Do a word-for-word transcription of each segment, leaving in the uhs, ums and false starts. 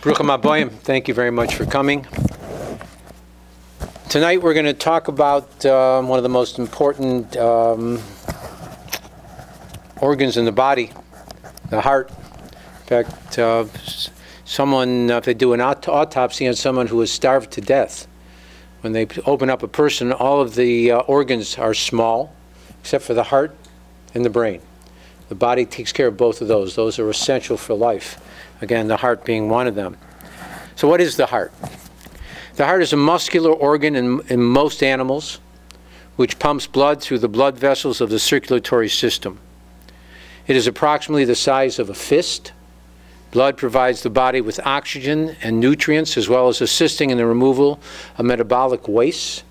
Brucham Abayem, thank you very much for coming. Tonight we're going to talk about um, one of the most important um, organs in the body, the heart. In fact, uh, someone, if they do an aut autopsy on someone who is starved to death, when they open up a person, all of the uh, organs are small, except for the heart and the brain. The body takes care of both of those. Those are essential for life. Again, the heart being one of them. So what is the heart? The heart is a muscular organ in, in most animals, which pumps blood through the blood vessels of the circulatory system. It is approximately the size of a fist. Blood provides the body with oxygen and nutrients, as well as assisting in the removal of metabolic wastes.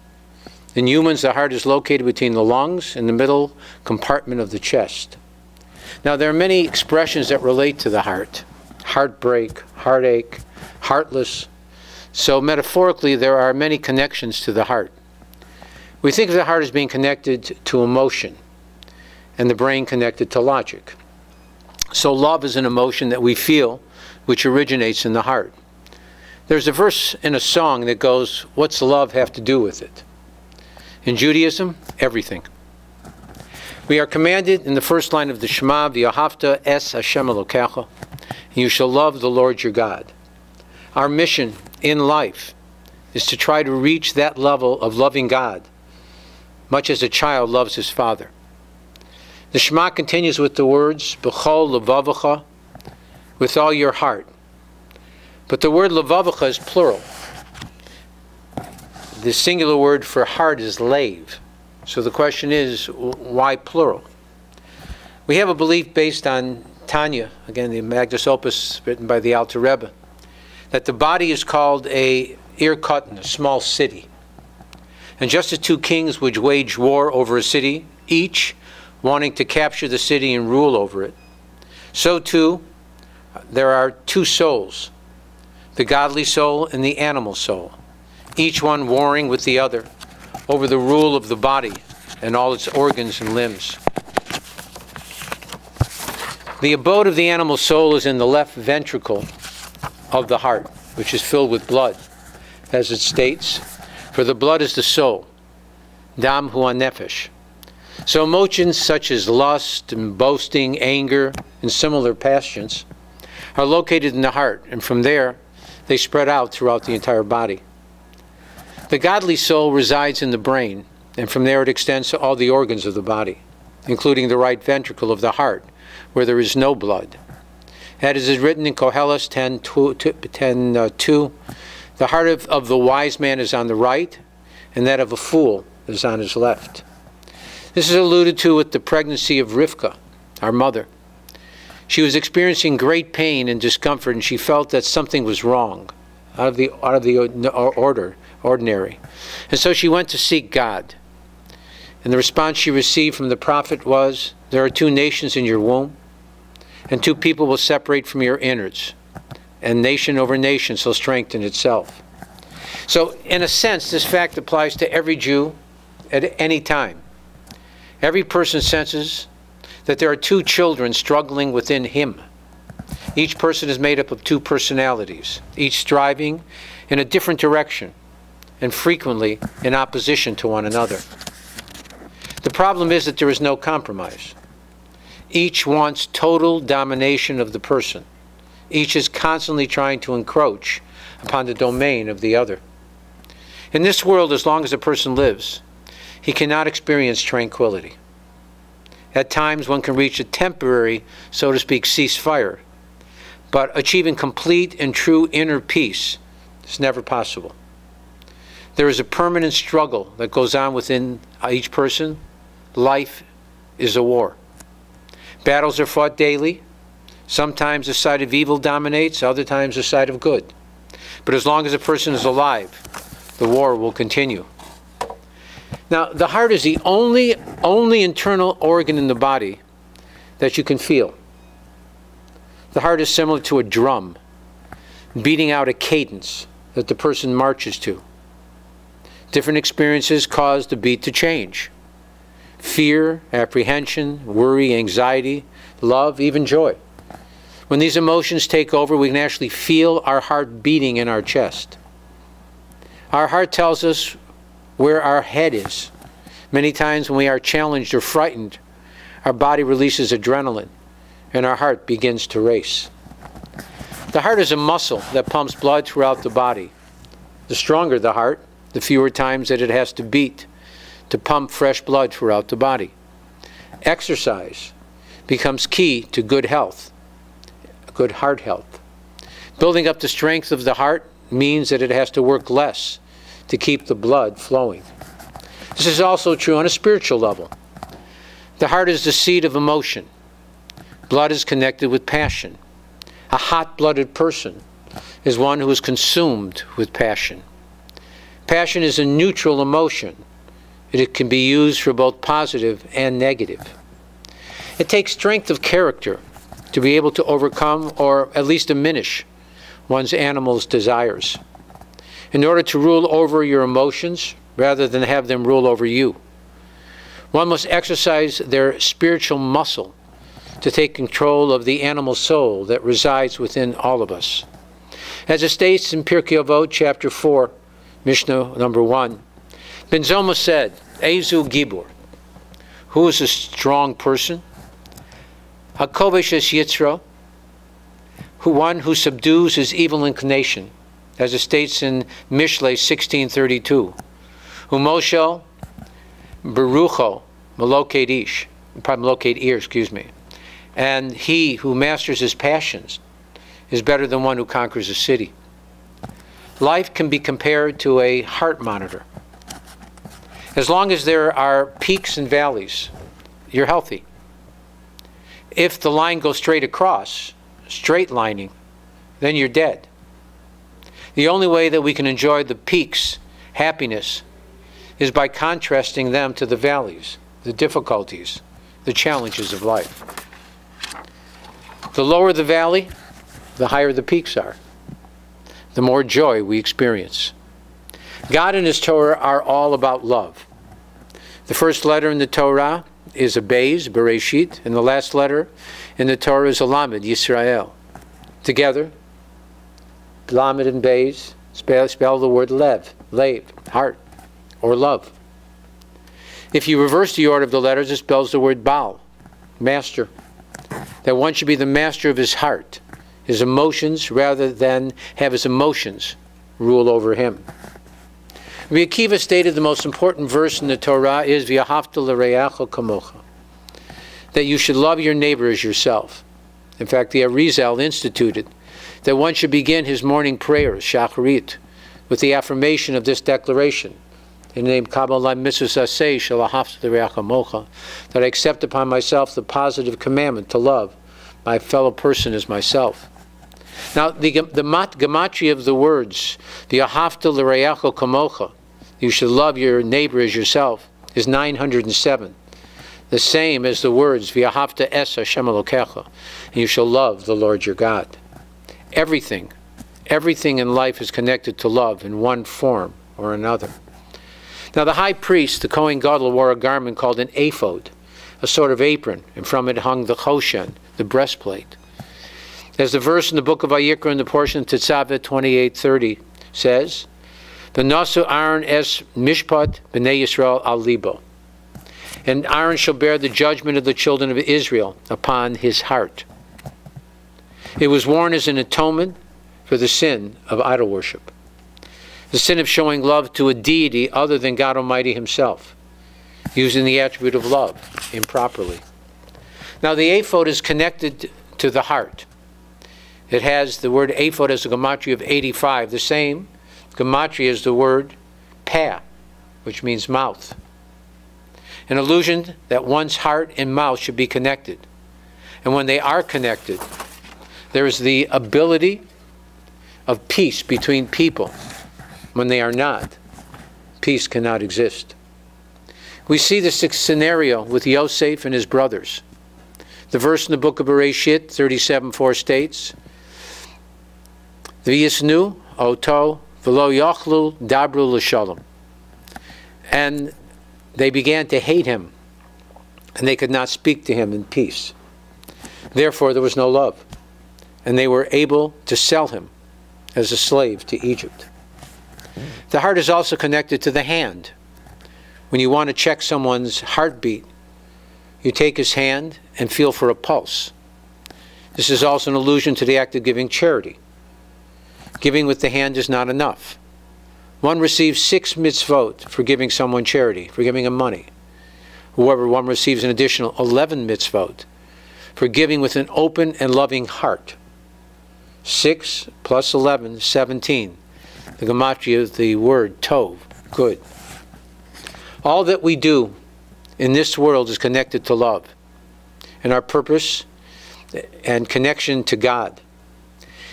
In humans, the heart is located between the lungs and the middle compartment of the chest. Now, there are many expressions that relate to the heart. Heartbreak, heartache, heartless. So metaphorically, there are many connections to the heart. We think of the heart as being connected to emotion and the brain connected to logic. So love is an emotion that we feel, which originates in the heart. There's a verse in a song that goes, "What's love have to do with it?" In Judaism, everything. We are commanded in the first line of the Shema, the Ahavta, Es Hashem Elokecha, you shall love the Lord your God. Our mission in life is to try to reach that level of loving God, much as a child loves his father. The Shema continues with the words, b'chol L'Vavacha, with all your heart. But the word L'Vavacha is plural. The singular word for heart is lave. So the question is, why plural? We have a belief based on Tanya, again the magnus opus written by the Alter Rebbe, that the body is called a ir kuton, a small city. And just as two kings would wage war over a city, each wanting to capture the city and rule over it, so too there are two souls, the godly soul and the animal soul, each one warring with the other over the rule of the body and all its organs and limbs. The abode of the animal soul is in the left ventricle of the heart, which is filled with blood, as it states, for the blood is the soul, dam hu nefesh. So emotions such as lust and boasting, anger, and similar passions are located in the heart, and from there they spread out throughout the entire body. The godly soul resides in the brain, and from there it extends to all the organs of the body, including the right ventricle of the heart, where there is no blood. As is written in Koheles ten two, the heart of, of the wise man is on the right, and that of a fool is on his left. This is alluded to with the pregnancy of Rivka, our mother. She was experiencing great pain and discomfort, and she felt that something was wrong, out of the, out of the order. ordinary. And so she went to seek God. And the response she received from the prophet was, there are two nations in your womb, and two people will separate from your innards, and nation over nation shall strengthen itself. So in a sense, this fact applies to every Jew at any time. Every person senses that there are two children struggling within him. Each person is made up of two personalities, each striving in a different direction, and frequently in opposition to one another. The problem is that there is no compromise. Each wants total domination of the person. Each is constantly trying to encroach upon the domain of the other. In this world, as long as a person lives, he cannot experience tranquility. At times, one can reach a temporary, so to speak, ceasefire, but achieving complete and true inner peace is never possible. There is a permanent struggle that goes on within each person. Life is a war. Battles are fought daily. Sometimes the side of evil dominates, other times the side of good. But as long as a person is alive, the war will continue. Now, the heart is the only, only internal organ in the body that you can feel. The heart is similar to a drum, beating out a cadence that the person marches to. Different experiences cause the beat to change. Fear, apprehension, worry, anxiety, love, even joy. When these emotions take over, we can actually feel our heart beating in our chest. Our heart tells us where our head is. Many times when we are challenged or frightened, our body releases adrenaline and our heart begins to race. The heart is a muscle that pumps blood throughout the body. The stronger the heart, the fewer times that it has to beat to pump fresh blood throughout the body. Exercise becomes key to good health, good heart health. Building up the strength of the heart means that it has to work less to keep the blood flowing. This is also true on a spiritual level. The heart is the seat of emotion. Blood is connected with passion. A hot-blooded person is one who is consumed with passion. Passion is a neutral emotion. It can be used for both positive and negative. It takes strength of character to be able to overcome or at least diminish one's animal's desires. In order to rule over your emotions rather than have them rule over you, one must exercise their spiritual muscle to take control of the animal soul that resides within all of us. As it states in Pirkei Avot, chapter four, Mishnah number one, Ben Zoma said, Ezu gibur, who is a strong person? Hakovesh is Yitzro, who one who subdues his evil inclination, as it states in Mishle sixteen thirty-two, who Moshe berucho meloked ish, probably meloked ear, excuse me, and he who masters his passions is better than one who conquers a city. Life can be compared to a heart monitor. As long as there are peaks and valleys, you're healthy. If the line goes straight across, straight lining, then you're dead. The only way that we can enjoy the peaks, happiness, is by contrasting them to the valleys, the difficulties, the challenges of life. The lower the valley, the higher the peaks are. The more joy we experience. God and His Torah are all about love. The first letter in the Torah is a Beis, Bereshit, and the last letter in the Torah is a Lamed, Yisrael. Together, Lamed and Beis spell, spell the word Lev, lave, heart, or love. If you reverse the order of the letters, it spells the word baal, master. That one should be the master of his heart, his emotions, rather than have his emotions rule over him. R' Akiva stated the most important verse in the Torah is V'ahavta l'rei'acha kamocha, that you should love your neighbor as yourself. In fact, the Arizal instituted that one should begin his morning prayers, shacharit, with the affirmation of this declaration. In the name that I accept upon myself the positive commandment to love my fellow person as myself. Now, the, the gematria of the words, the ahavta l'rei'acha kamocha, you should love your neighbor as yourself, is nine hundred seven. The same as the words, V'ahavta Es Hashem Elokecha, and you shall love the Lord your God. Everything, everything in life is connected to love in one form or another. Now the high priest, the Kohen Gadol, wore a garment called an ephod, a sort of apron, and from it hung the choshen, the breastplate. As the verse in the book of Vayikra in the portion of Tetzaveh twenty-eight thirty says, V'nasu Aaron es mishpat b'nei Yisrael al libo. And Aaron shall bear the judgment of the children of Israel upon his heart. It was worn as an atonement for the sin of idol worship, the sin of showing love to a deity other than God Almighty Himself, using the attribute of love improperly. Now the ephod is connected to the heart. It has the word ephod as a gematria of eighty-five, the same gematria as the word pa, which means mouth. An illusion that one's heart and mouth should be connected. And when they are connected, there is the ability of peace between people. When they are not, peace cannot exist. We see this scenario with Yosef and his brothers. The verse in the book of Bereshit thirty-seven four states, V'yisnu oto v'lo yochlu dabru l'shalom. And they began to hate him, and they could not speak to him in peace. Therefore, there was no love. and they were able to sell him as a slave to Egypt. The heart is also connected to the hand. When you want to check someone's heartbeat, you take his hand and feel for a pulse. This is also an allusion to the act of giving charity. Giving with the hand is not enough. One receives six mitzvot for giving someone charity, for giving him money. However, one receives an additional eleven mitzvot for giving with an open and loving heart. Six plus eleven, seventeen. The gematria, the word tov, good. All that we do in this world is connected to love and our purpose and connection to God.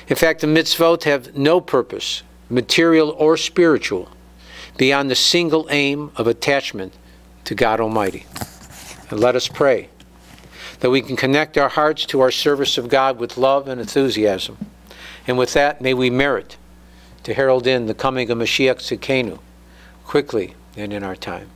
In fact, the mitzvot have no purpose, material or spiritual, beyond the single aim of attachment to God Almighty. And let us pray that we can connect our hearts to our service of God with love and enthusiasm. And with that, may we merit to herald in the coming of Mashiach Tzidkenu quickly and in our time.